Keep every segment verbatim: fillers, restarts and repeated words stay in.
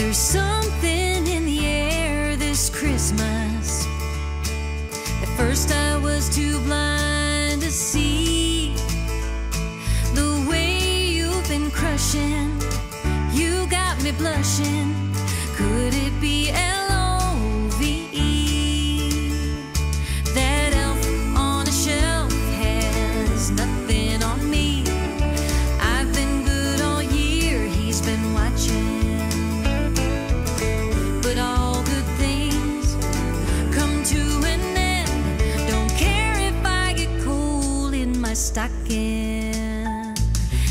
There's something in the air this Christmas. At first I was too blind to see the way you've been crushing. You got me blushing. Could it be L O V E? That elf on a shelf has nothing on me. I've been good all year, he's been watching. Stocking.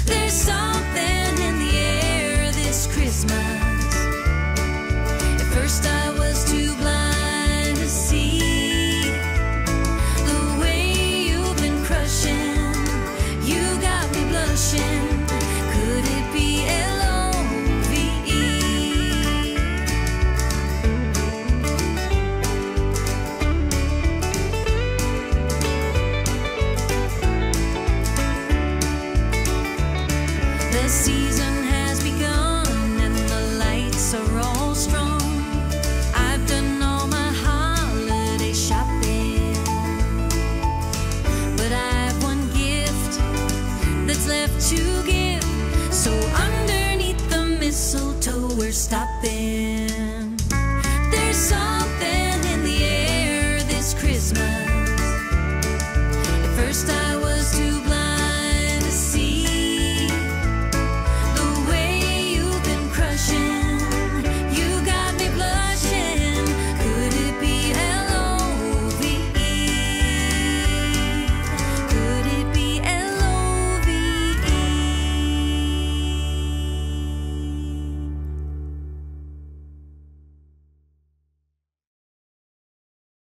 There's something in the air this Christmas. At first I was too blind to see the way you've been crushing. You got me blushing. Could it be L O V E? The season has begun and the lights are all strong. I've done all my holiday shopping, but I've one gift that's left to give.